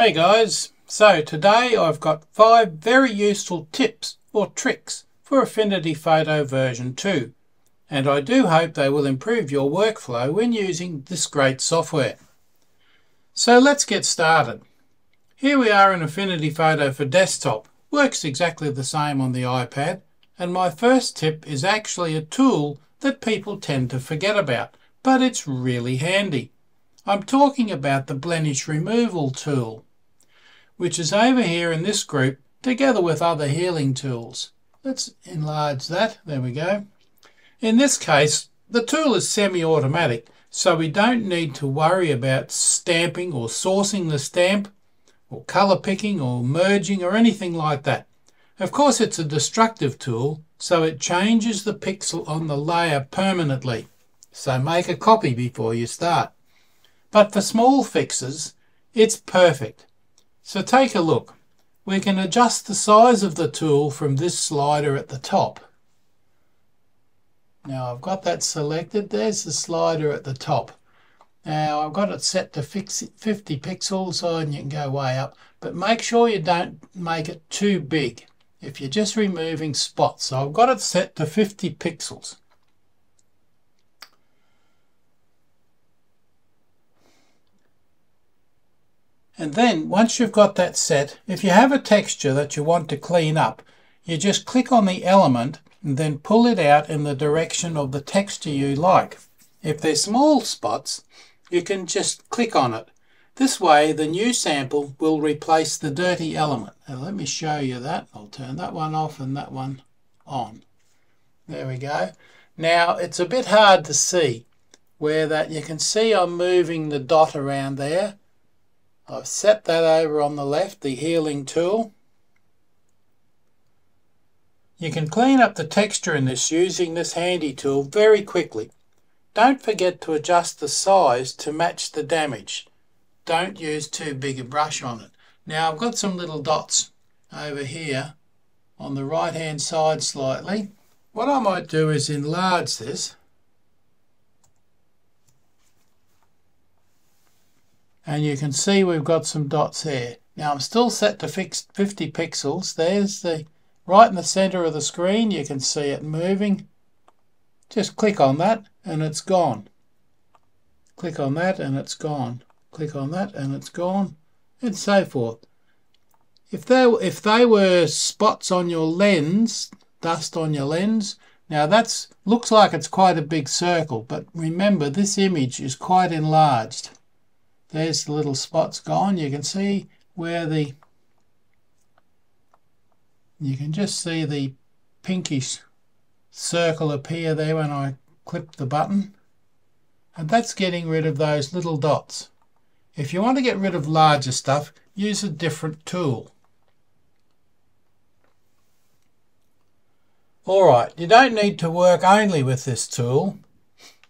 Hey guys, so today I've got 5 very useful tips or tricks for Affinity Photo version 2, and I do hope they will improve your workflow when using this great software. So let's get started. Here we are in Affinity Photo for desktop. Works exactly the same on the iPad, and my first tip is actually a tool that people tend to forget about, but it's really handy. I'm talking about the Blemish Removal tool, which is over here in this group together with other healing tools. Let's enlarge that, there we go. In this case the tool is semi-automatic, so we don't need to worry about stamping or sourcing the stamp or colour picking or merging or anything like that. Of course it's a destructive tool, so it changes the pixel on the layer permanently, so make a copy before you start. But for small fixes it's perfect. So take a look. We can adjust the size of the tool from this slider at the top. Now I've got that selected. There's the slider at the top. Now I've got it set to 50 pixels, and you can go way up. But make sure you don't make it too big if you're just removing spots. So I've got it set to 50 pixels. And then once you've got that set, if you have a texture that you want to clean up, you just click on the element and then pull it out in the direction of the texture you like. If they're small spots, you can just click on it. This way the new sample will replace the dirty element. Now let me show you that. I'll turn that one off and that one on. There we go. Now it's a bit hard to see where that, you can see I'm moving the dot around there. I've set that over on the left, the healing tool. You can clean up the texture in this using this handy tool very quickly. Don't forget to adjust the size to match the damage. Don't use too big a brush on it. Now I've got some little dots over here on the right hand side slightly. What I might do is enlarge this. And you can see we've got some dots there. Now I'm still set to fix 50 pixels. There's the right in the center of the screen. You can see it moving. Just click on that and it's gone. Click on that and it's gone. Click on that and it's gone, and so forth. If they were spots on your lens, dust on your lens. Now that's looks like it's quite a big circle, but remember this image is quite enlarged. There's the little spots gone. You can see where the, you can just see the pinkish circle appear there when I clip the button, and that's getting rid of those little dots. If you want to get rid of larger stuff, use a different tool. Alright, you don't need to work only with this tool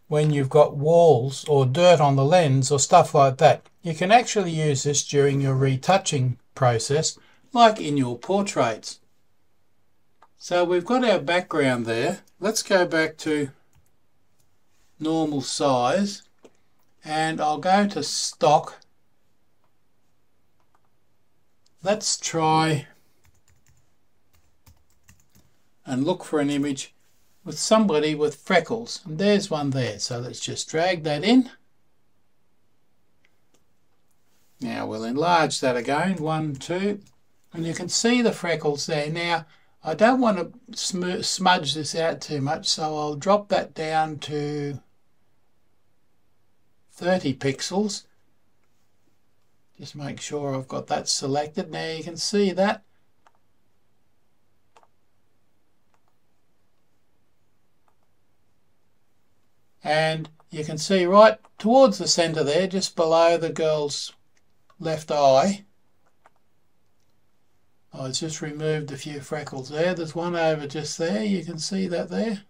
when you've got walls or dirt on the lens or stuff like that. You can actually use this during your retouching process, like in your portraits. So we've got our background there. Let's go back to normal size, and I'll go to stock. Let's try and look for an image with somebody with freckles, and there's one there, so let's just drag that in. Now we'll enlarge that again, 1, 2, and you can see the freckles there. Now I don't want to smudge this out too much, so I'll drop that down to 30 pixels. Just make sure I've got that selected. Now you can see that. And you can see right towards the center there, just below the girl's left eye. I just removed a few freckles there. There's one over just there. You can see that there.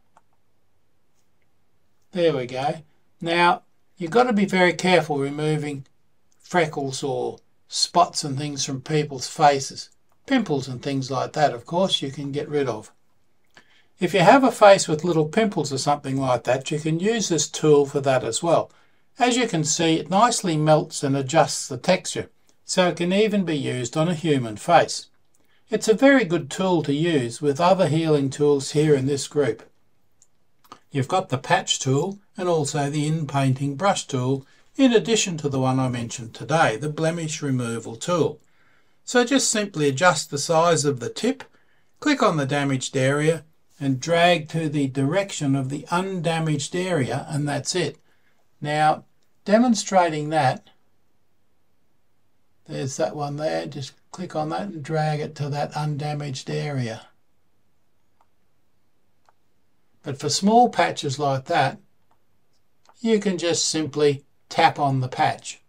There we go. Now you've got to be very careful removing freckles or spots and things from people's faces. Pimples and things like that, of course, you can get rid of. If you have a face with little pimples or something like that, you can use this tool for that as well. As you can see, it nicely melts and adjusts the texture, so it can even be used on a human face. It's a very good tool to use with other healing tools here in this group. You've got the patch tool and also the inpainting brush tool, in addition to the one I mentioned today, the blemish removal tool. So just simply adjust the size of the tip, click on the damaged area and drag to the direction of the undamaged area, and that's it. Now, demonstrating that, there's that one there, just click on that and drag it to that undamaged area. But for small patches like that, you can just simply tap on the patch.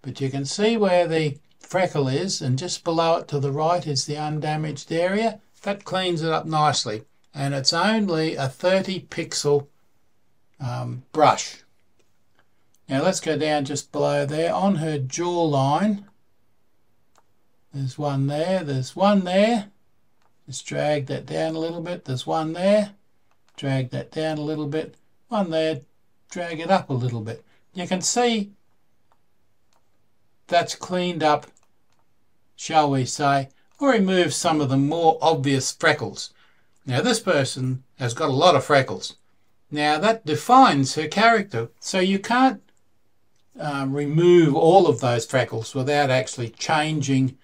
But you can see where the freckle is, and just below it to the right is the undamaged area. That cleans it up nicely, and it's only a 30 pixel brush. Now let's go down just below there on her jawline. There's one there, there's one there. Just drag that down a little bit. There's one there. Drag that down a little bit. One there. Drag it up a little bit. You can see that's cleaned up, shall we say, or remove some of the more obvious freckles. Now this person has got a lot of freckles. Now that defines her character, so you can't remove all of those freckles without actually changing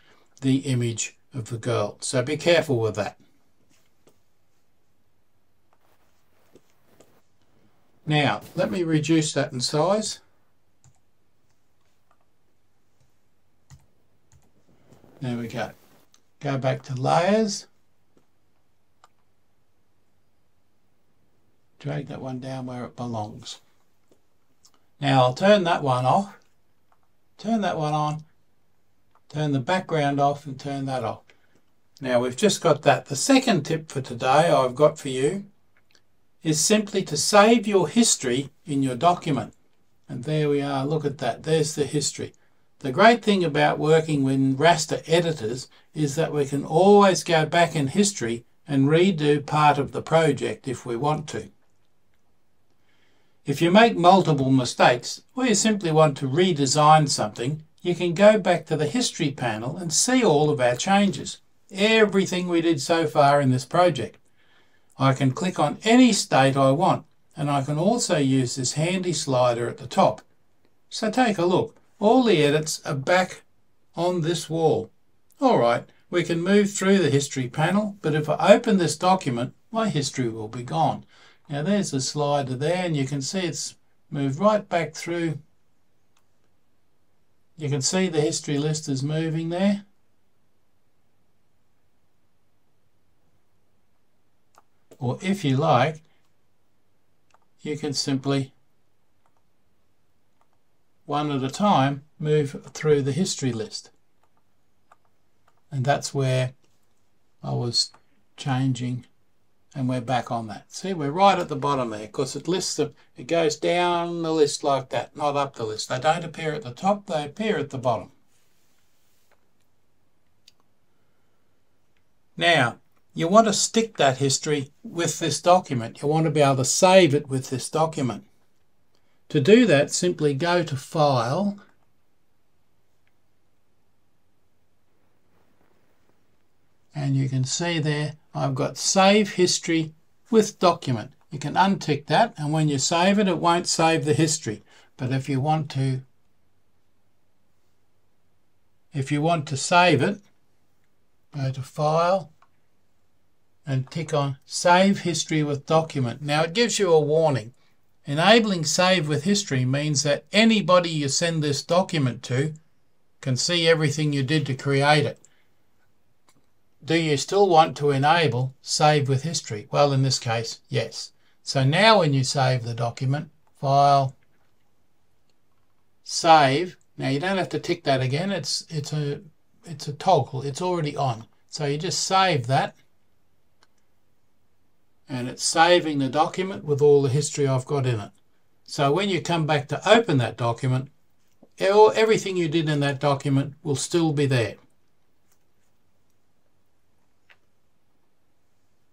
the image of the girl. So be careful with that. Now let me reduce that in size. There we go. Go back to layers. Drag that one down where it belongs. Now I'll turn that one off, turn that one on, turn the background off and turn that off. Now we've just got that. The second tip for today I've got for you is simply to save your history in your document. And there we are, look at that, there's the history. The great thing about working with raster editors is that we can always go back in history and redo part of the project if we want to. If you make multiple mistakes or you simply want to redesign something, you can go back to the history panel and see all of our changes, everything we did so far in this project. I can click on any state I want, and I can also use this handy slider at the top. So take a look. All the edits are back on this wall. All right, we can move through the history panel, but if I open this document, my history will be gone. Now there's the slider there, and you can see it's moved right back through. You can see the history list is moving there. Or if you like, you can simply, one at a time, move through the history list. And that's where I was changing, and we're back on that. See, we're right at the bottom there, because it lists them, it goes down the list like that, not up the list. They don't appear at the top, they appear at the bottom. Now, you want to stick that history with this document. You want to be able to save it with this document. To do that, simply go to File, and you can see there I've got Save History with Document. You can untick that, and when you save it, it won't save the history. But if you want to save it, go to File and tick on Save History with Document. Now it gives you a warning. Enabling Save with History means that anybody you send this document to can see everything you did to create it. Do you still want to enable Save with History? Well, in this case, yes. So now when you save the document, File, Save. Now you don't have to tick that again. It's a toggle. It's already on. So you just save that. And it's saving the document with all the history I've got in it. So when you come back to open that document, everything you did in that document will still be there.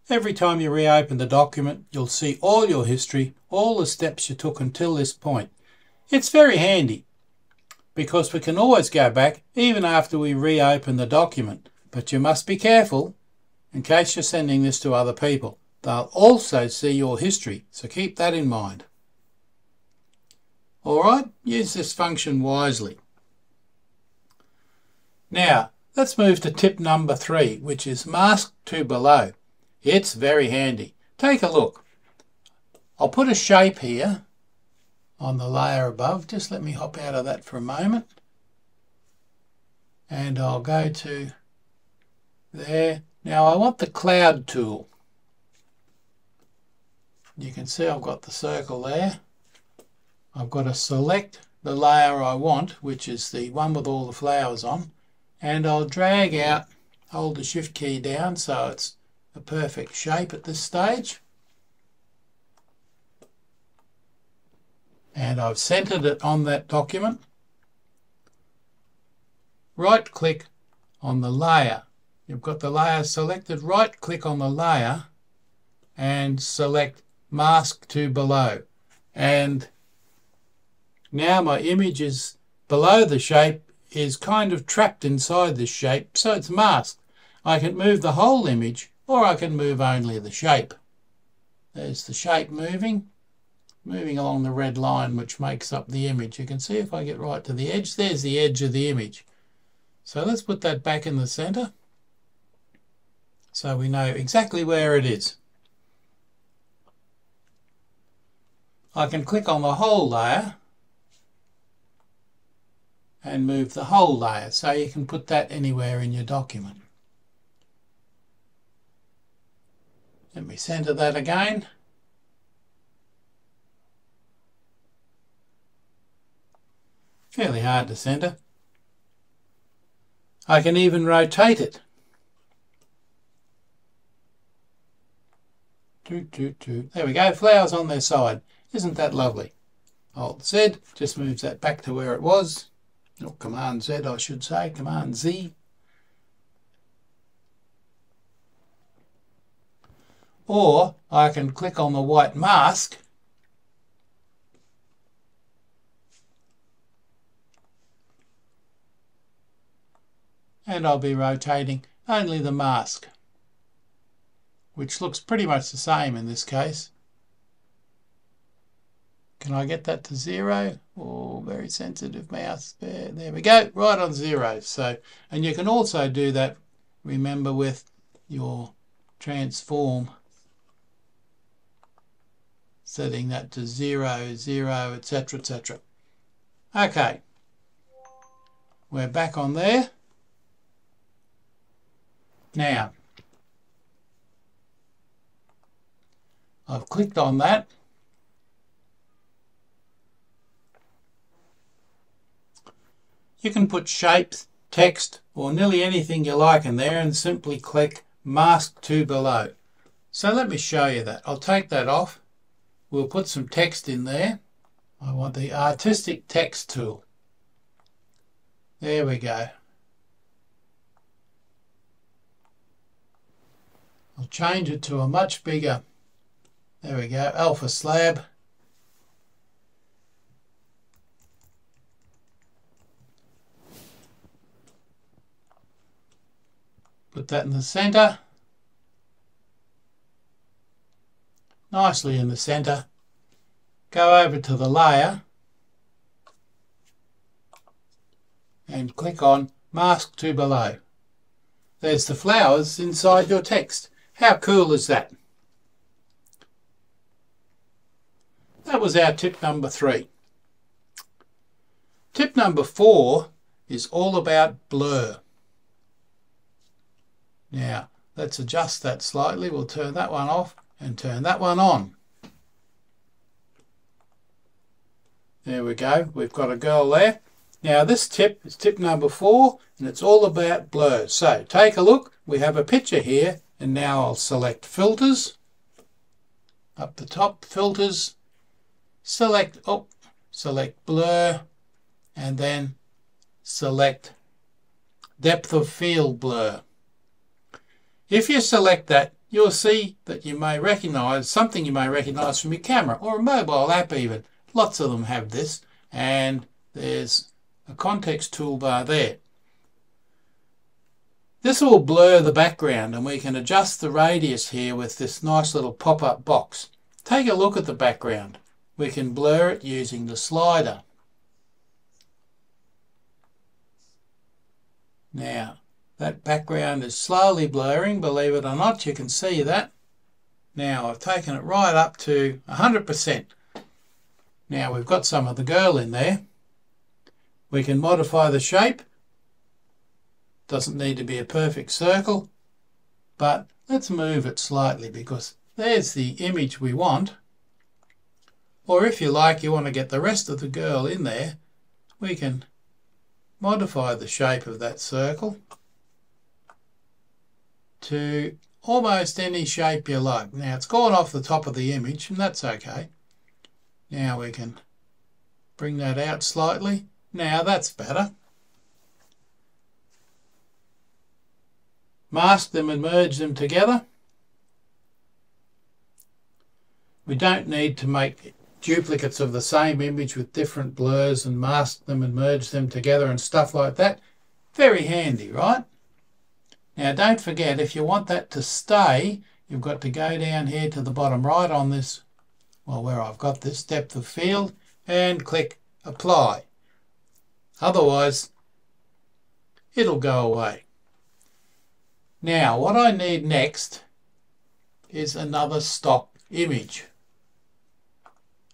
Every time you reopen the document, you'll see all your history, all the steps you took until this point. It's very handy. because we can always go back even after we reopen the document. But you must be careful in case you're sending this to other people. They'll also see your history, so keep that in mind. Alright, use this function wisely. Now, let's move to tip number 3, which is Mask to Below. It's very handy. Take a look. I'll put a shape here on the layer above. Just let me hop out of that for a moment. And I'll go to there. Now I want the cloud tool. You can see I've got the circle there. I've got to select the layer I want, which is the one with all the flowers on, and I'll drag out, hold the shift key down so it's a perfect shape at this stage. And I've centered it on that document. Right click on the layer. You've got the layer selected. Right click on the layer and select Mask to Below. And now my image is below the shape, is kind of trapped inside this shape, so it's masked. I can move the whole image or I can move only the shape. There's the shape moving along the red line which makes up the image. You can see if I get right to the edge, there's the edge of the image. So let's put that back in the center so we know exactly where it is. I can click on the whole layer and move the whole layer, so you can put that anywhere in your document. Let me center that again. Fairly hard to center. I can even rotate it. There we go, flowers on their side. Isn't that lovely? Alt Z just moves that back to where it was. Or Command Z, I should say, Command Z. Or I can click on the white mask and I'll be rotating only the mask, which looks pretty much the same in this case. Can I get that to 0? Oh, very sensitive mouse. There we go, right on 0. So, and you can also do that, remember, with your transform, setting that to 0, 0, etc., etc. Okay, we're back on there. Now, I've clicked on that. You can put shapes, text, or nearly anything you like in there and simply click Mask to Below. So let me show you that. I'll take that off. We'll put some text in there. I want the artistic text tool. There we go. I'll change it to a much bigger, there we go, alpha slab. Put that in the center, nicely in the center. Go over to the layer and click on Mask to Below. There's the flowers inside your text. How cool is that? That was our tip number 3. Tip number 4 is all about blur. Now, let's adjust that slightly. We'll turn that one off and turn that one on. There we go. We've got a girl there. Now, this tip is tip number 4, and it's all about blur. So, take a look. We have a picture here, and now I'll select Filters. Up the top, Filters. Select Blur, and then select Depth of Field Blur. If you select that, you'll see that you may recognise something you may recognise from your camera or a mobile app even. Lots of them have this, and there's the context toolbar there. This will blur the background, and we can adjust the radius here with this nice little pop-up box. Take a look at the background. We can blur it using the slider. Now, that background is slowly blurring, believe it or not, you can see that. Now, I've taken it right up to 100%. Now, we've got some of the girl in there. We can modify the shape. Doesn't need to be a perfect circle, but let's move it slightly because there's the image we want. Or if you like, you want to get the rest of the girl in there, we can modify the shape of that circle to almost any shape you like. Now, it's gone off the top of the image, and that's okay. Now we can bring that out slightly. Now that's better. Mask them and merge them together. We don't need to make duplicates of the same image with different blurs and mask them and merge them together and stuff like that. Very handy, right? Now don't forget, if you want that to stay, you've got to go down here to the bottom right on this, well, where I've got this depth of field, and click apply. Otherwise, it'll go away. Now, what I need next is another stock image.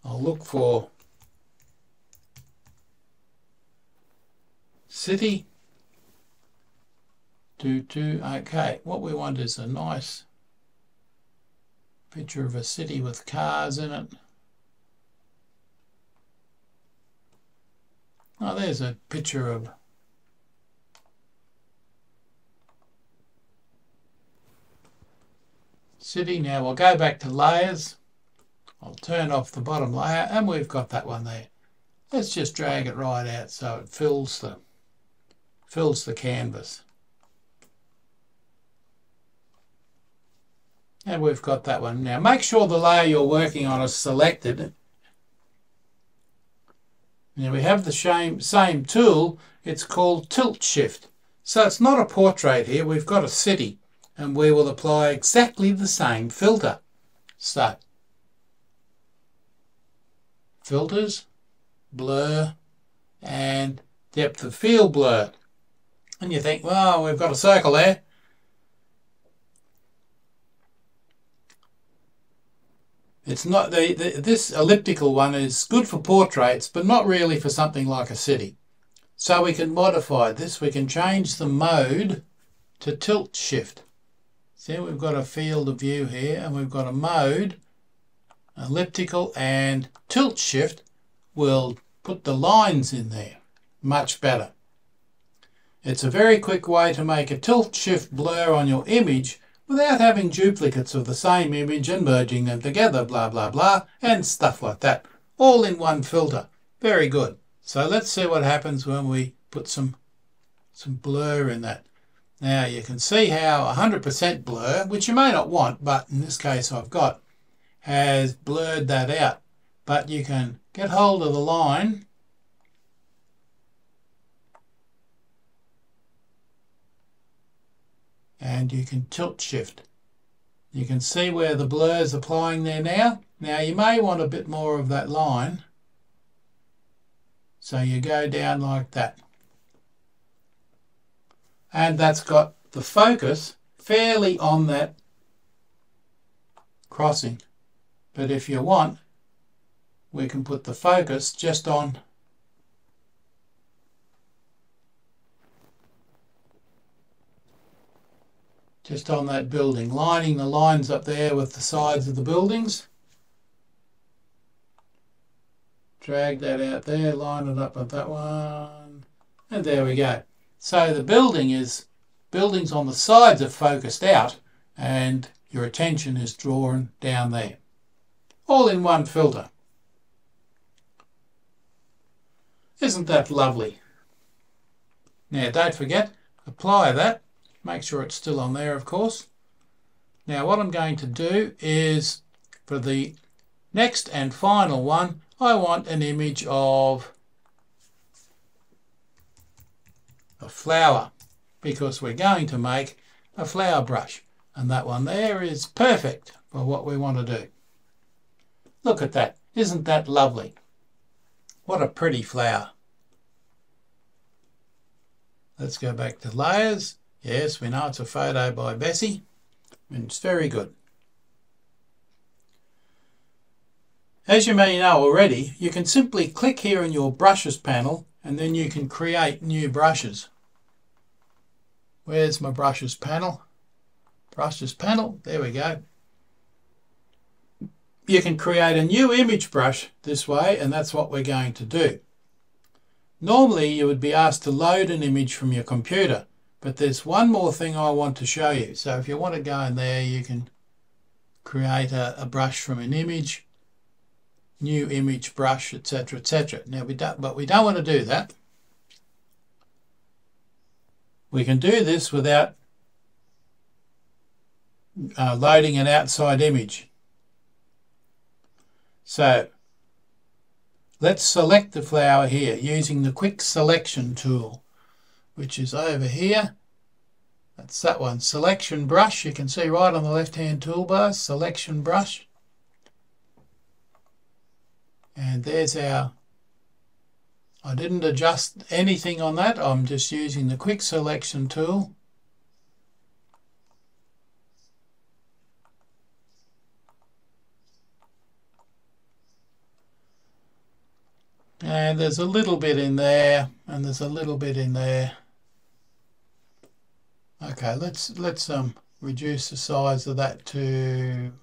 I'll look for city. Okay, what we want is a nice picture of a city with cars in it. Oh, there's a picture of city. Now we'll go back to layers. I'll turn off the bottom layer and we've got that one there. Let's just drag it right out so it fills the canvas. And we've got that one. Now make sure the layer you're working on is selected. Now we have the same tool. It's called Tilt Shift. So it's not a portrait here. We've got a city. And we will apply exactly the same filter. So, filters, blur, and depth of field blur. And you think, well, we've got a circle there. It's not this elliptical one is good for portraits, but not really for something like a city. So we can modify this. We can change the mode to tilt shift. See, we've got a field of view here and we've got a mode, elliptical, and tilt shift will put the lines in there. Much better. It's a very quick way to make a tilt shift blur on your image without having duplicates of the same image and merging them together, blah, blah, blah, and stuff like that. All in one filter. Very good. So let's see what happens when we put some blur in that. Now you can see how 100% blur, which you may not want, but in this case I've got, has blurred that out. But you can get hold of the line and you can tilt shift. You can see where the blur is applying there now. Now you may want a bit more of that line. So you go down like that. And that's got the focus fairly on that crossing. But if you want, we can put the focus just on that building, lining the lines up there with the sides of the buildings. Drag that out there, line it up with that one, and there we go. So the buildings on the sides are focused out and your attention is drawn down there. All in one filter. Isn't that lovely? Now don't forget, apply that. Make sure it's still on there, of course. Now what I'm going to do is, for the next and final one, I want an image of a flower, because we're going to make a flower brush, and that one there is perfect for what we want to do. Look at that, isn't that lovely? What a pretty flower. Let's go back to layers. Yes, we know it's a photo by Bessie, and it's very good. As you may know already, you can simply click here in your brushes panel and then you can create new brushes. Where's my brushes panel? Brushes panel, there we go. You can create a new image brush this way, and that's what we're going to do. Normally you would be asked to load an image from your computer, but there's one more thing I want to show you. So if you want to go in there, you can create a brush from an image, new image brush, etc, etc. Now we don't want to do that. We can do this without loading an outside image. So let's select the flower here using the quick selection tool, which is over here. That's that one, selection brush. You can see right on the left hand toolbar, selection brush. And there's our, I didn't adjust anything on that, I'm just using the quick selection tool. And there's a little bit in there, and there's a little bit in there. Okay, let's reduce the size of that to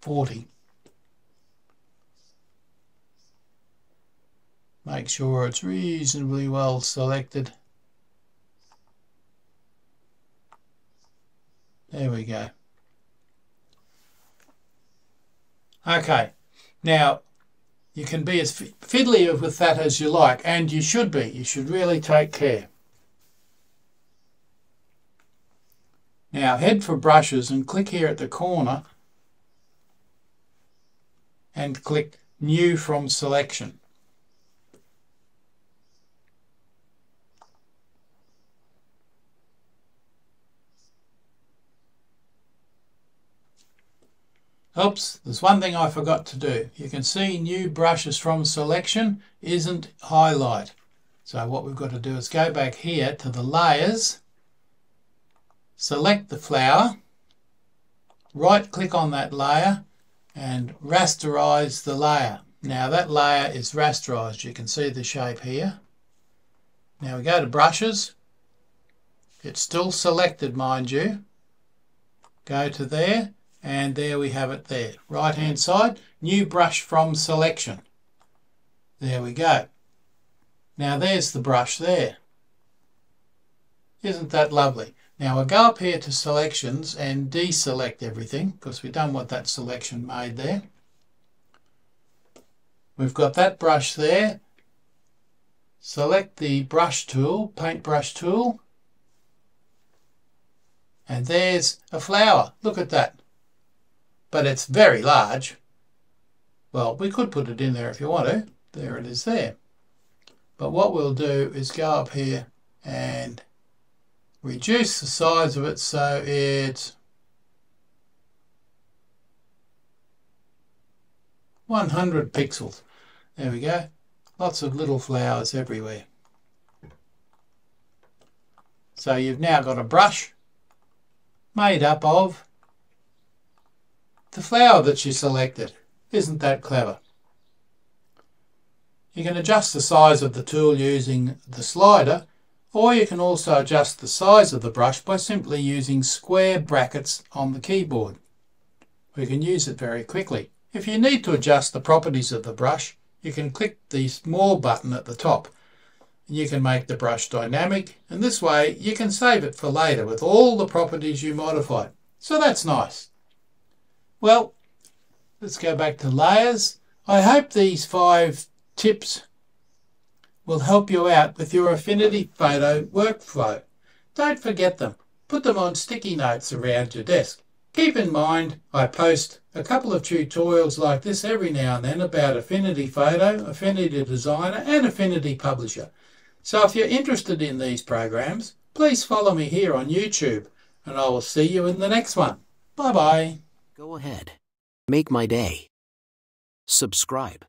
40. Make sure it's reasonably well selected. There we go. Okay, now you can be as fiddly with that as you like, and you should be. You should really take care. Now head for brushes and click here at the corner and click New from Selection. Oops, there's one thing I forgot to do. You can see new brushes from selection isn't highlight. So what we've got to do is go back here to the layers, select the flower, right click on that layer and rasterize the layer. Now that layer is rasterized. You can see the shape here. Now we go to brushes. It's still selected, mind you. Go to there. And there we have it there. Right hand side, new brush from selection. There we go. Now there's the brush there. Isn't that lovely? Now I'll go up here to selections and deselect everything because we don't want that selection made there. We've got that brush there. Select the brush tool, paintbrush tool. And there's a flower. Look at that. But it's very large. Well, we could put it in there if you want to. There it is there. But what we'll do is go up here and reduce the size of it so it's 100 pixels. There we go. Lots of little flowers everywhere. So you've now got a brush made up of the flower that you selected. Isn't that clever? You can adjust the size of the tool using the slider, or you can also adjust the size of the brush by simply using square brackets on the keyboard. We can use it very quickly. If you need to adjust the properties of the brush, you can click the small button at the top. You can make the brush dynamic, and this way you can save it for later with all the properties you modified. So that's nice. Well, let's go back to layers. I hope these 5 tips will help you out with your Affinity Photo workflow. Don't forget them. Put them on sticky notes around your desk. Keep in mind, I post a couple of tutorials like this every now and then about Affinity Photo, Affinity Designer and Affinity Publisher. So if you're interested in these programs, please follow me here on YouTube, and I will see you in the next one. Bye bye. Go ahead. Make my day. Subscribe.